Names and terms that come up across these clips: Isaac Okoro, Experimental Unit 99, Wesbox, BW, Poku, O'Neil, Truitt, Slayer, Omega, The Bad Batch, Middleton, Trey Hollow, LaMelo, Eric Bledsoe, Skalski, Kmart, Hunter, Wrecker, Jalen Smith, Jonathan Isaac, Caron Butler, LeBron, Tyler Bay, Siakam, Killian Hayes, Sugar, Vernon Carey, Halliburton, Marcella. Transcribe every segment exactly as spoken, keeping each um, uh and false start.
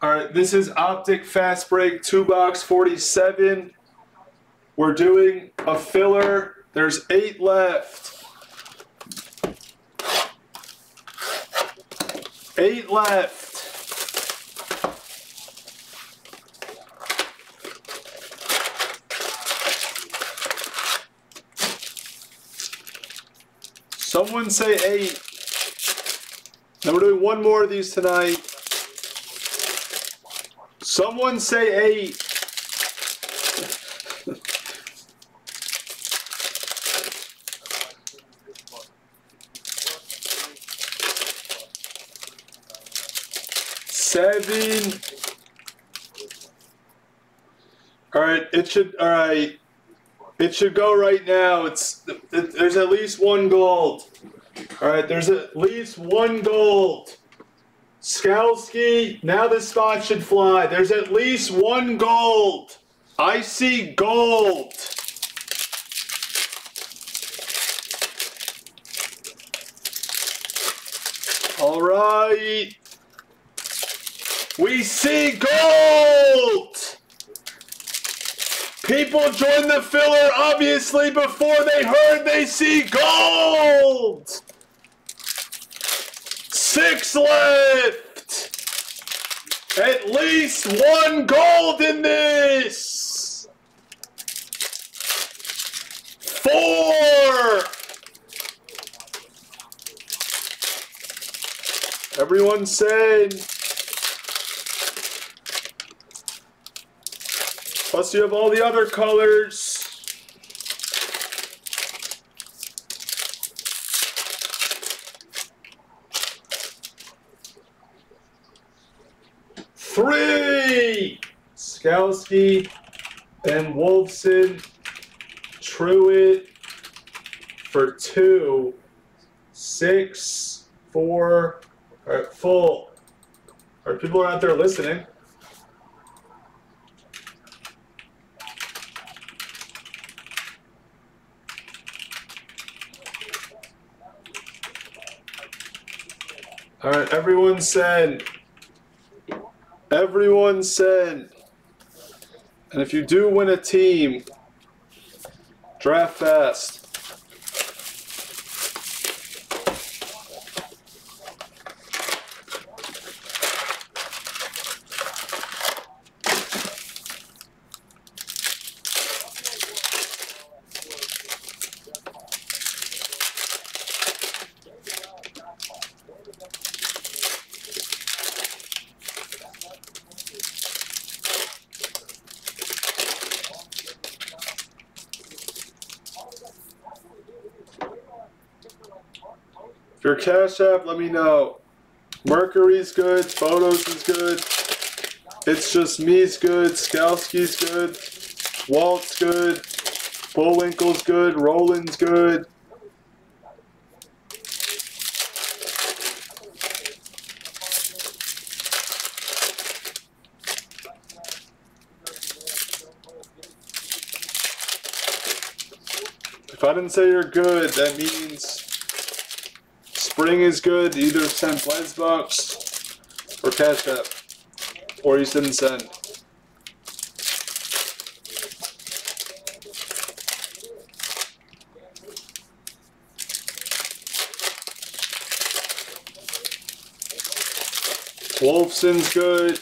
All right, this is Optic Fast Break two box forty-seven. We're doing a filler. There's eight left. Eight left. Someone say eight. Now we're doing one more of these tonight. Someone say eight. Seven. All right, it should, all right. It should go right now. It's it, there's at least one gold. All right, there's at least one gold. Skalski, now this spot should fly. There's at least one gold. I see gold. All right. We see gold. People join the filler, obviously, before they heard they see gold. Six left. At least one gold in this. Four. Everyone said. Plus you have all the other colors. Three! Skalski and Wolfson. Truitt for two. Six, four, all right, full. All right, people are out there listening. All right, everyone send. Everyone send. And if you do win a team, draft fast. Your Cash App, let me know. Mercury's good, Photos is good, It's Just Me's good, Skalski's good, Walt's good, Bullwinkle's good, Roland's good. If I didn't say you're good, that means Spring is good. You either send Wesbox or Cash App, or you didn't send. Wolfson's good.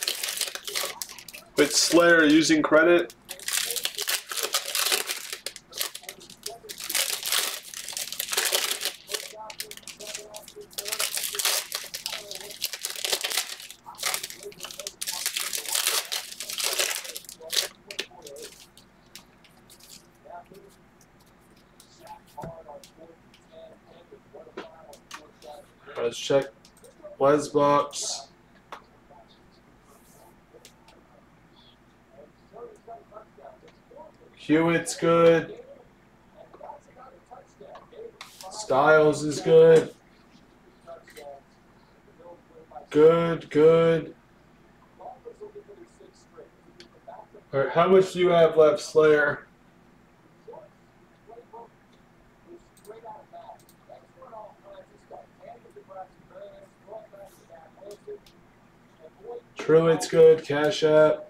With Slayer using credit. Let's check Wesbox. Hewitt's good. Styles is good. Good, good. All right, how much do you have left, Slayer? Truitt's good. Cash App.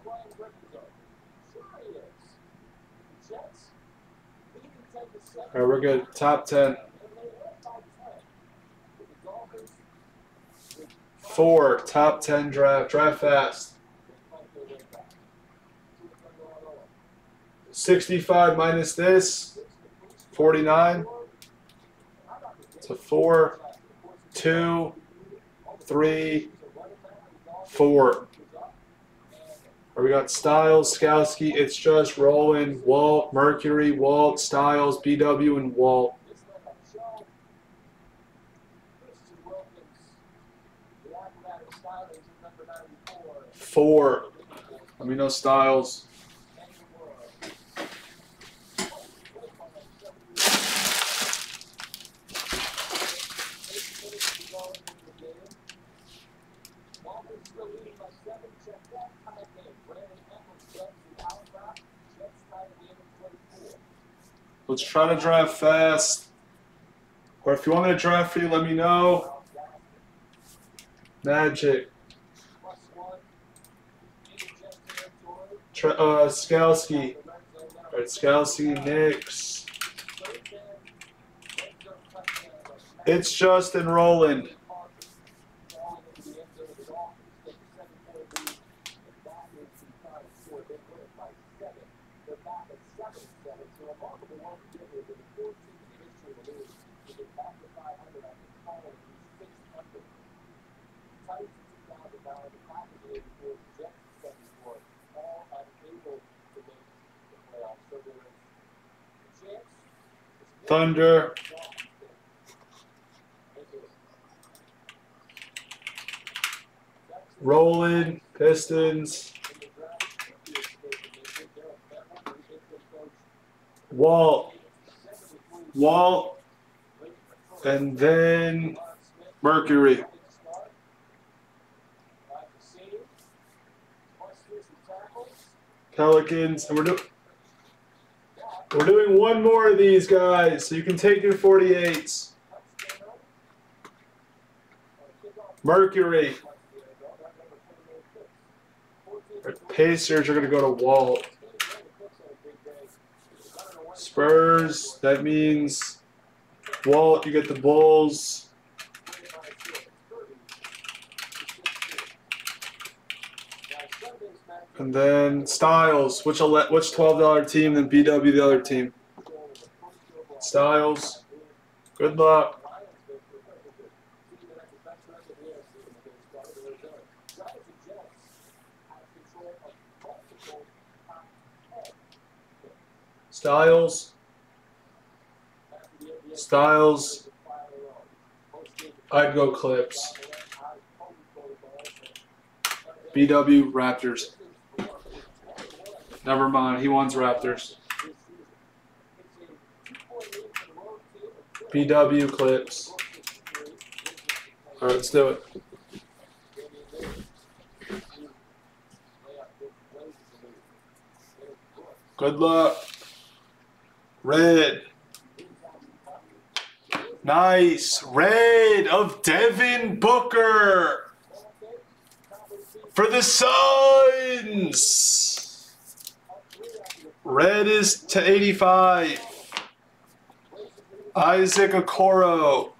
All right, we're good. Top ten. Four. Top ten draft. Draft fast. sixty-five minus this. forty-nine. It's a four. Two. Three. Four. Or we got Styles, Skalski, It's Just, Rowland, Walt, Mercury, Walt, Styles, B W, and Walt. Four. Let me know Styles. Let's try to draft fast. Or if you want me to draft for you, let me know. Magic. Tra uh, Skalski. All right, Skalski, Knicks. It's Justin Rowland. Thunder. Rolling. Pistons. Walt. Walt. And then Mercury. Pelicans. And we're doing... We're doing one more of these guys, so you can take your forty-eights. Mercury. Our Pacers are going to go to Walt. Spurs, that means Walt, you get the Bulls. And then Styles, which which twelve dollar team, then B W the other team. Styles, good luck. Styles, Styles, I'd go Clips. B W Raptors. Never mind, he wants Raptors. B W Clips. All right, let's do it. Good luck. Red. Nice. Red of Devin Booker. For the Suns. Red is to eighty-five. Isaac Okoro.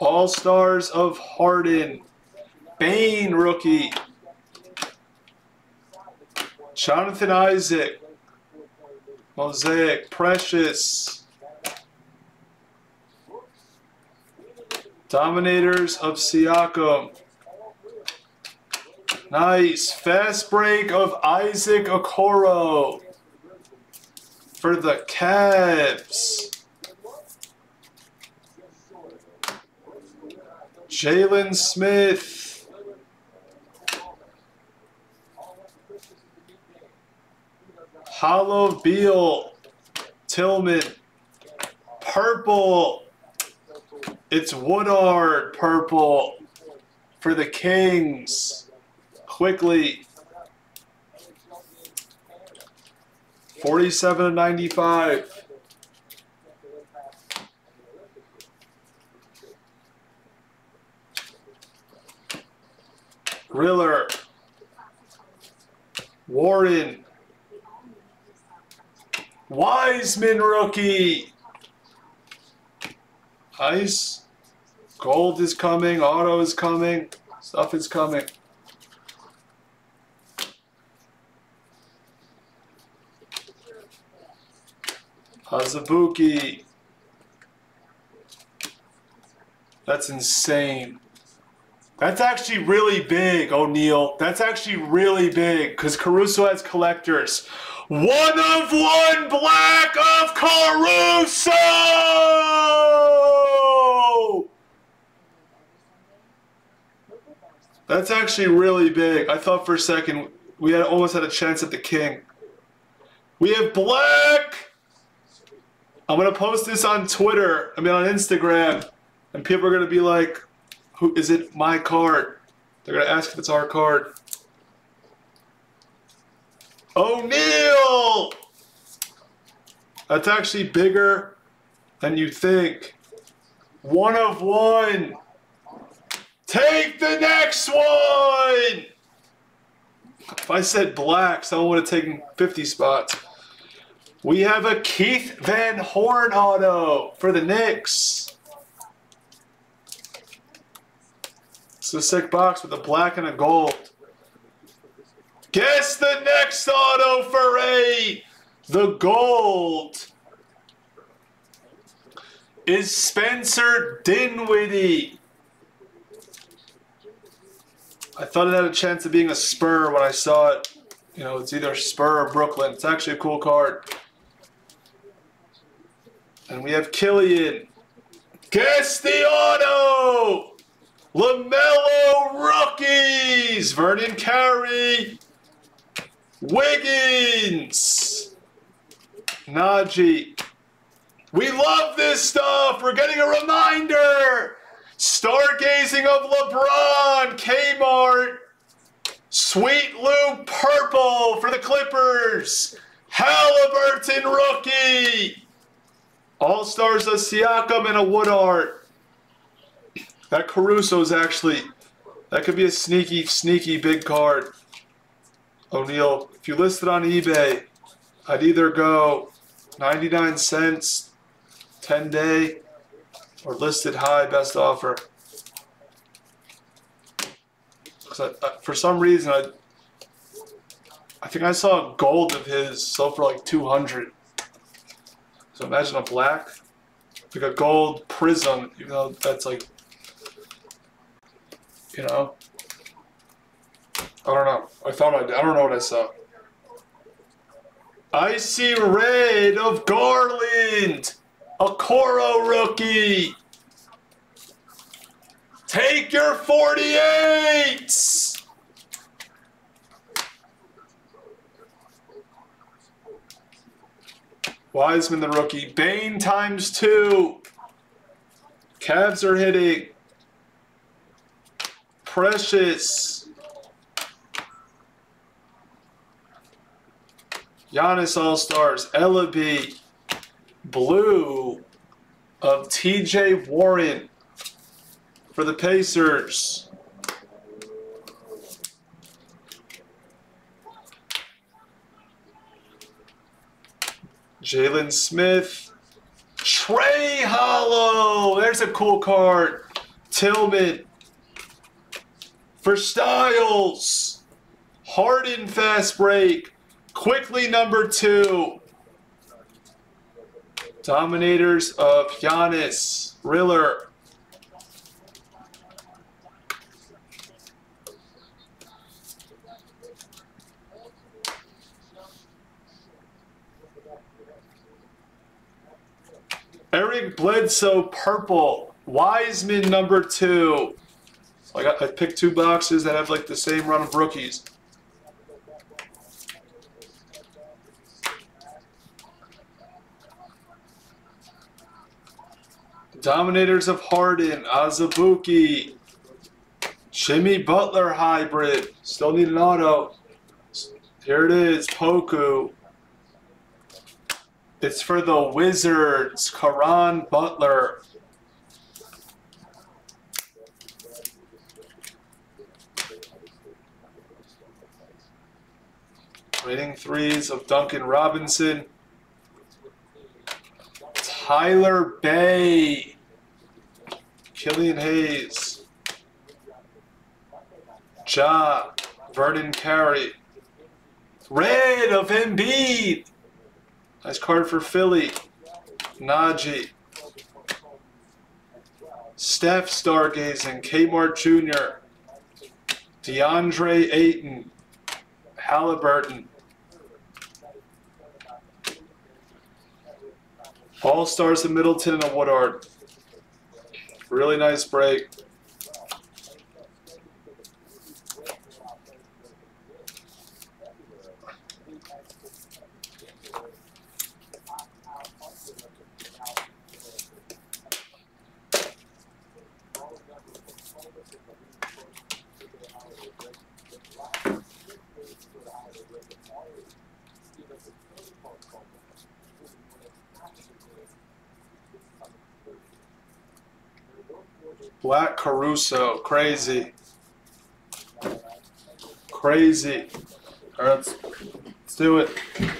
All-Stars of Hardin. Bane rookie. Jonathan Isaac. Mosaic. Precious. Dominators of Siakam. Nice. Fast break of Isaac Okoro for the Cavs. Jalen Smith. Hollow Beal. Tillman. Purple. It's Woodard purple for the Kings. Quickly, forty-seven of ninety-five. Riller, Warren, Wiseman rookie. Ice, gold is coming, auto is coming, stuff is coming. Hazzabuki. That's insane. That's actually really big, O'Neil. That's actually really big because Caruso has collectors. One of one black of Caruso! That's actually really big. I thought for a second we had almost had a chance at the king. We have black. I'm going to post this on Twitter. I mean on Instagram. And people are going to be like, who is it? My card. They're going to ask if it's our card. O'Neil! That's actually bigger than you think. One of one. Take the next one! If I said black, someone would have taken fifty spots. We have a Keith Van Horn auto for the Knicks. It's a sick box with a black and a gold. Guess the next auto for a the gold is Spencer Dinwiddie. I thought it had a chance of being a Spur when I saw it. You know, it's either Spur or Brooklyn. It's actually a cool card. And we have Killian. Guess the auto! LaMelo rookies, Vernon Carey, Wiggins, Najee. We love this stuff. We're getting a reminder. Stargazing of LeBron, Kmart, Sweet Lou purple for the Clippers, Halliburton rookie, All-Stars of Siakam and a Woodard. That Caruso's actually, that could be a sneaky, sneaky big card. O'Neil, if you list it on eBay, I'd either go ninety-nine cents, ten day, or listed high, best offer. Cause I, I, for some reason, I, I think I saw a gold of his sold for like two hundred. So imagine a black, like a gold prism, even though that's like, you know, I don't know. I thought I, I don't know what I saw. I see red of Garland, Okoro rookie. Take your forty-eights. Wiseman the rookie, Bane times two. Cavs are hitting. Precious. Giannis All-Stars. Ellaby. Blue of T J Warren for the Pacers. Jalen Smith. Trey Hollow. There's a cool card. Tillman. For Styles, Hardin fast break, quickly number two. Dominators of Giannis, Riller. Eric Bledsoe, purple, Wiseman number two. Like I, I picked two boxes that have like the same run of rookies. Dominators of Hardin, Hazzabuki, Jimmy Butler hybrid. Still need an auto. Here it is, Poku. It's for the Wizards, Caron Butler. Winning threes of Duncan Robinson. Tyler Bay. Killian Hayes. Ja. Vernon Carey. Red of Embiid. Nice card for Philly. Najee. Steph Stargazing. Kmart Junior DeAndre Ayton. Halliburton. All-Stars of Middleton and a Woodard. Really nice break. Black Caruso, crazy, crazy. All right, let's, let's do it.